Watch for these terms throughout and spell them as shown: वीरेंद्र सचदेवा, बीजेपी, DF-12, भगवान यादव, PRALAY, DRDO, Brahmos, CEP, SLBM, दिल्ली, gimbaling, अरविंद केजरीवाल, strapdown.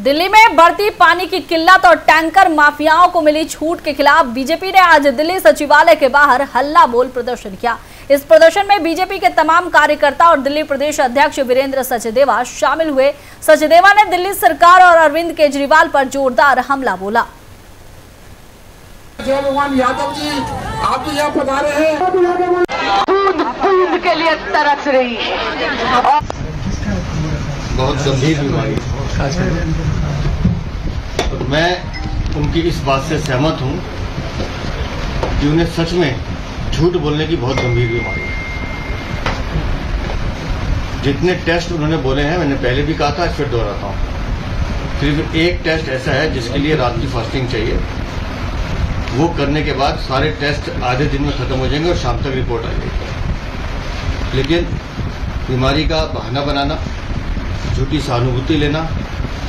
दिल्ली में बढ़ती पानी की किल्लत और टैंकर माफियाओं को मिली छूट के खिलाफ बीजेपी ने आज दिल्ली सचिवालय के बाहर हल्ला बोल प्रदर्शन किया। इस प्रदर्शन में बीजेपी के तमाम कार्यकर्ता और दिल्ली प्रदेश अध्यक्ष वीरेंद्र सचदेवा शामिल हुए। सचदेवा ने दिल्ली सरकार और अरविंद केजरीवाल पर जोरदार हमला बोला। भगवान यादव जी आप यहाँ पधारे हैं, खून के लिए तरस रही है और बहुत गंभीर बीमारी और मैं उनकी इस बात से सहमत हूं कि उन्हें सच में झूठ बोलने की बहुत गंभीर बीमारी है। जितने टेस्ट उन्होंने बोले हैं मैंने पहले भी कहा था, फिर दोहराता हूं, सिर्फ एक टेस्ट ऐसा है जिसके लिए रात की फास्टिंग चाहिए। वो करने के बाद सारे टेस्ट आधे दिन में खत्म हो जाएंगे और शाम तक रिपोर्ट आ जाएगी। लेकिन बीमारी का बहाना बनाना, झूठी सहानुभूति लेना,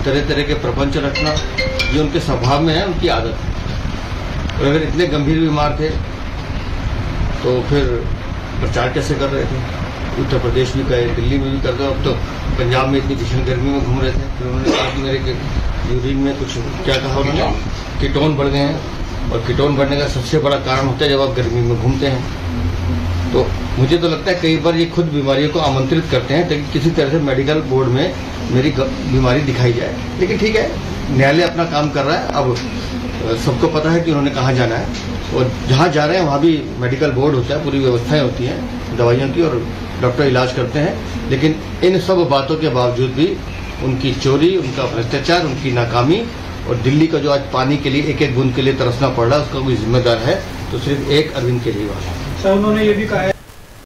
तरह तरह के प्रपंच रखना, ये उनके स्वभाव में है, उनकी आदत है। और अगर इतने गंभीर बीमार थे तो फिर प्रचार कैसे कर रहे थे? उत्तर प्रदेश में गए, दिल्ली में भी कर रहे, अब तो पंजाब में इतनी भीषण गर्मी में घूम रहे थे। फिर उन्होंने कहा कि मेरे यूरिन में कुछ, क्या कहा उन्होंने, कीटोन बढ़ गए हैं। और कीटोन बढ़ने का सबसे बड़ा कारण होता है जब आप गर्मी में घूमते हैं। तो मुझे तो लगता है कई बार ये खुद बीमारियों को आमंत्रित करते हैं ताकि किसी तरह से मेडिकल बोर्ड में मेरी बीमारी दिखाई जाए। लेकिन ठीक है, न्यायालय अपना काम कर रहा है। अब सबको पता है कि उन्होंने कहाँ जाना है और जहाँ जा रहे हैं वहाँ भी मेडिकल बोर्ड होता है, पूरी व्यवस्थाएं होती हैं दवाइयों की और डॉक्टर इलाज करते हैं। लेकिन इन सब बातों के बावजूद भी उनकी चोरी, उनका भ्रष्टाचार, उनकी नाकामी और दिल्ली का जो आज पानी के लिए एक एक बूंद के लिए तरसना पड़ रहा है उसका कोई जिम्मेदार है तो सिर्फ एक अरविंद केजरीवाल है। सर उन्होंने ये भी कहा है